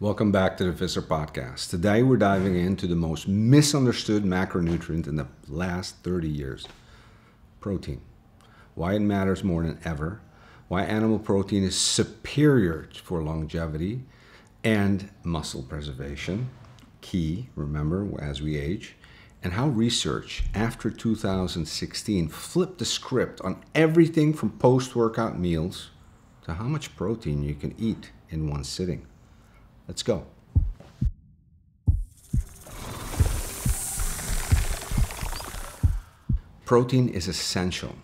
Welcome back to the Visser Podcast. Today we're diving into the most misunderstood macronutrient in the last 30 years, protein. Why it matters more than ever, why animal protein is superior for longevity and muscle preservation, key, remember, as we age, and how research after 2016 flipped the script on everything from post-workout meals to how much protein you can eat in one sitting. Let's go. Protein is essential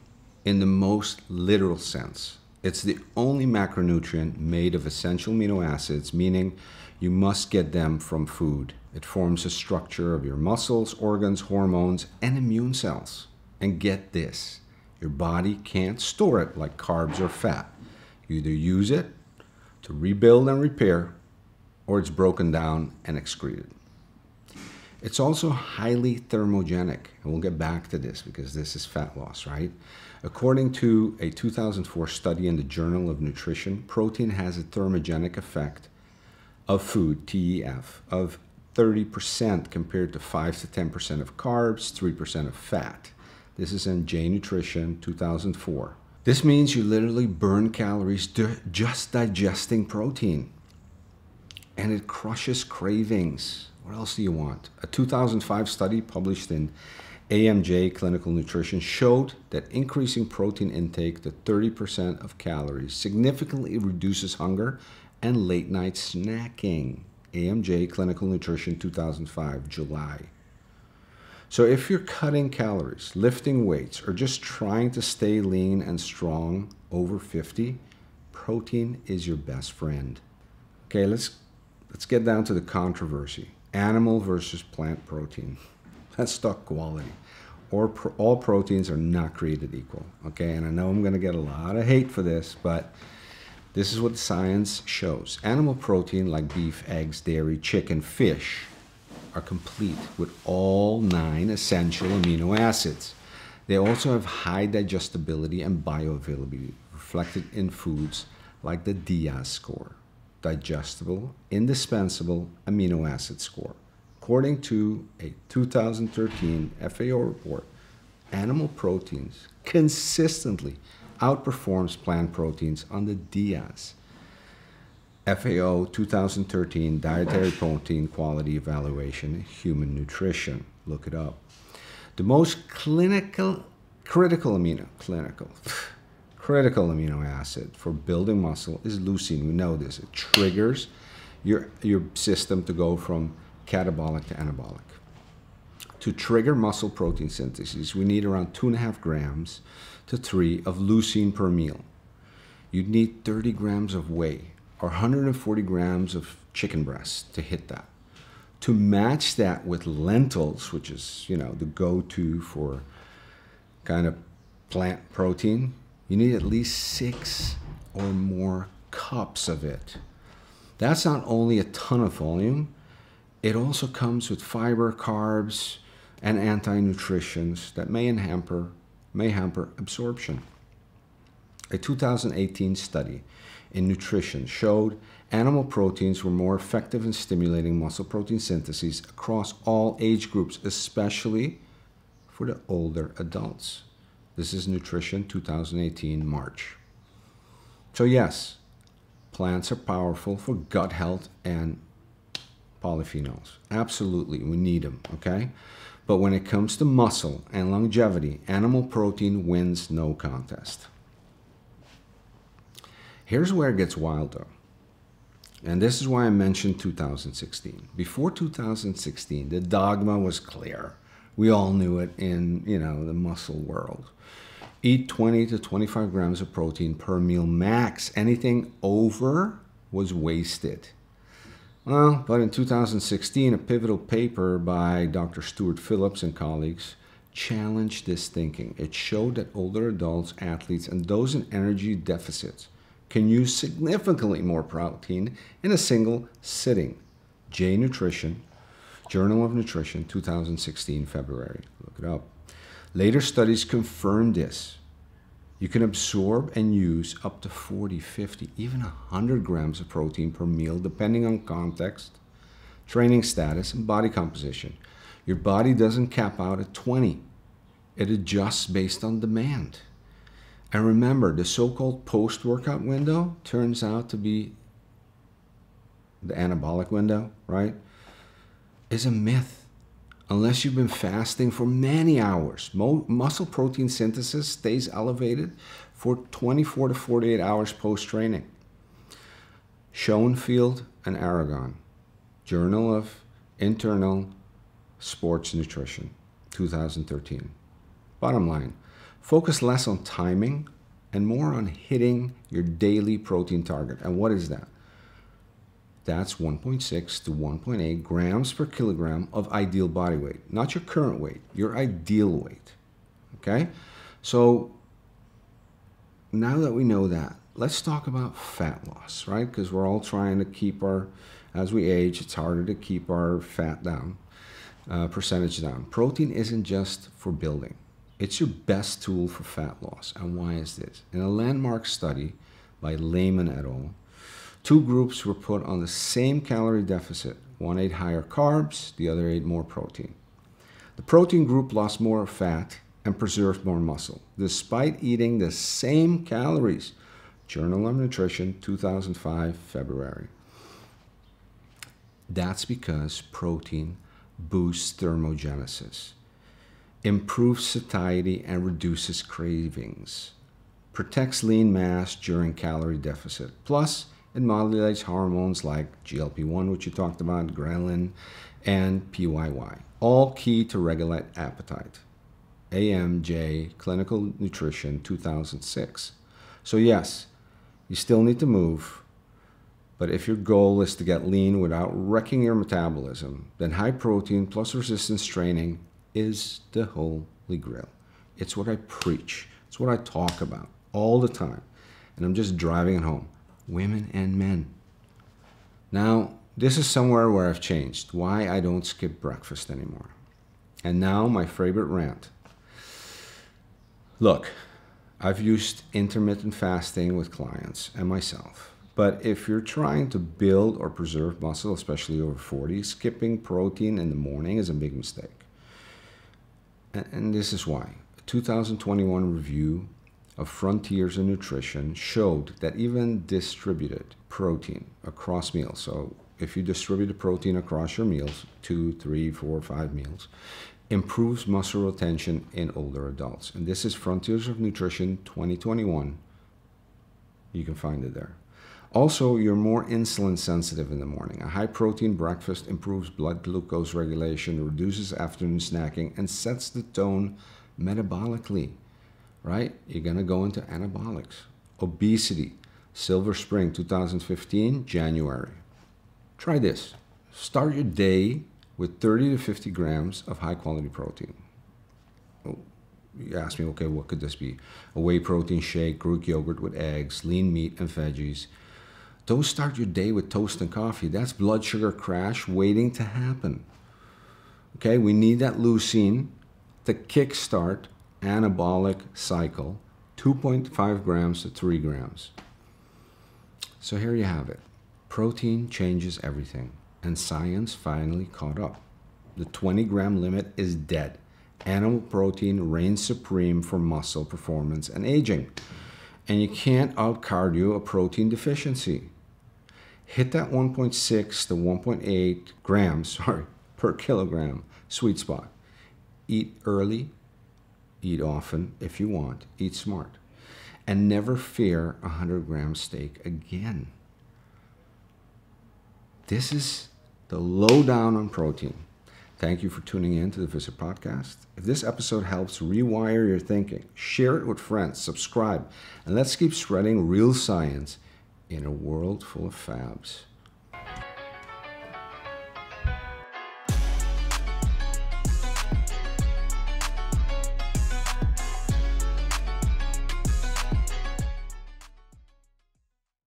in the most literal sense. It's the only macronutrient made of essential amino acids, meaning you must get them from food. It forms the structure of your muscles, organs, hormones, and immune cells. And get this, your body can't store it like carbs or fat. You either use it to rebuild and repair, or it's broken down and excreted. It's also highly thermogenic, and we'll get back to this because this is fat loss, right? According to a 2004 study in the Journal of Nutrition, protein has a thermogenic effect of food, TEF, of 30% compared to 5 to 10% of carbs, 3% of fat. This is in J Nutrition 2004. This means you literally burn calories just digesting protein. And it crushes cravings. What else do you want? A 2005 study published in AMJ Clinical Nutrition showed that increasing protein intake to 30% of calories significantly reduces hunger and late-night snacking. AMJ Clinical Nutrition 2005, July. So if you're cutting calories, lifting weights, or just trying to stay lean and strong over 50, protein is your best friend. Okay, Let's get down to the controversy. Animal versus plant protein. That's stock quality. All proteins are not created equal. Okay, and I know I'm going to get a lot of hate for this, but this is what science shows. Animal protein like beef, eggs, dairy, chicken, fish are complete with all 9 essential amino acids. They also have high digestibility and bioavailability reflected in foods like the DIAAS score. Digestible, indispensable amino acid score. According to a 2013 FAO report, animal proteins consistently outperforms plant proteins on the DIAAS. FAO 2013 Dietary Protein Quality Evaluation in Human Nutrition. Look it up. The most critical amino acid for building muscle is leucine. We know this. It triggers your system to go from catabolic to anabolic. To trigger muscle protein synthesis, we need around 2.5 grams to 3 of leucine per meal. You'd need 30 grams of whey or 140 grams of chicken breast to hit that. To match that with lentils, which is, you know, the go-to for kind of plant protein, you need at least 6 or more cups of it. That's not only a ton of volume, it also comes with fiber, carbs, and anti-nutrients that may hamper absorption. A 2018 study in nutrition showed animal proteins were more effective in stimulating muscle protein synthesis across all age groups, especially for the older adults. This is Nutrition 2018, March. So yes, plants are powerful for gut health and polyphenols. Absolutely, we need them, okay? But when it comes to muscle and longevity, animal protein wins no contest. Here's where it gets wild though. And this is why I mentioned 2016. Before 2016, the dogma was clear. We all knew it in, you know, the muscle world. Eat 20 to 25 grams of protein per meal max. Anything over was wasted. Well, but in 2016, a pivotal paper by Dr. Stuart Phillips and colleagues challenged this thinking. It showed that older adults, athletes, and those in energy deficits can use significantly more protein in a single sitting. J Nutrition, Journal of Nutrition, 2016, February. Look it up. Later studies confirmed this. you can absorb and use up to 40, 50, even 100 grams of protein per meal, depending on context, training status, and body composition. Your body doesn't cap out at 20. It adjusts based on demand. And remember, the so-called post-workout window turns out to be the anabolic window, right? Is a myth. Unless you've been fasting for many hours, muscle protein synthesis stays elevated for 24 to 48 hours post-training. Schoenfeld and Aragon, Journal of Internal Sports Nutrition, 2013. Bottom line, focus less on timing and more on hitting your daily protein target. And what is that? That's 1.6 to 1.8 grams per kilogram of ideal body weight. Not your current weight, your ideal weight, okay? So now that we know that, let's talk about fat loss, right? Because we're all trying to keep our, as we age, it's harder to keep our fat down, percentage down. Protein isn't just for building. It's your best tool for fat loss. And why is this? In a landmark study by Layman et al., two groups were put on the same calorie deficit. One ate higher carbs, the other ate more protein. The protein group lost more fat and preserved more muscle, despite eating the same calories. Journal of Nutrition, 2005, February. That's because protein boosts thermogenesis, improves satiety, and reduces cravings, protects lean mass during calorie deficit, plus it modulates hormones like GLP-1, which you talked about, ghrelin, and PYY, all key to regulate appetite. AMJ, Clinical Nutrition, 2006. So yes, you still need to move, but if your goal is to get lean without wrecking your metabolism, then high protein plus resistance training is the holy grail. It's what I preach. It's what I talk about all the time, and I'm just driving it home. Women and men. Now, this is somewhere where I've changed, why I don't skip breakfast anymore. And now my favorite rant. Look, I've used intermittent fasting with clients and myself, but if you're trying to build or preserve muscle, especially over 40, skipping protein in the morning is a big mistake. And this is why. A 2021 review of Frontiers in Nutrition showed that even distributed protein across meals, so if you distribute the protein across your meals, 2, 3, 4, 5 meals, improves muscle retention in older adults. And this is Frontiers of Nutrition 2021. You can find it there. Also, you're more insulin sensitive in the morning. A high protein breakfast improves blood glucose regulation, reduces afternoon snacking, and sets the tone metabolically. Right? You're going to go into anabolics. Obesity, Silver Spring, 2015, January. Try this. Start your day with 30 to 50 grams of high-quality protein. Oh, you ask me, okay, what could this be? A whey protein shake, Greek yogurt with eggs, lean meat and veggies. Don't start your day with toast and coffee. That's blood sugar crash waiting to happen. Okay, we need that leucine to kickstart anabolic cycle, 2.5 grams to 3 grams. So here you have it. Protein changes everything, and science finally caught up. The 20-gram limit is dead. Animal protein reigns supreme for muscle performance and aging. And you can't out-cardio a protein deficiency. Hit that 1.6 to 1.8 grams, per kilogram sweet spot. Eat early. Eat often if you want, eat smart, and never fear a 100-gram steak again. This is the lowdown on protein. Thank you for tuning in to the Visser Podcast. If this episode helps rewire your thinking, share it with friends, subscribe, and let's keep spreading real science in a world full of fabs.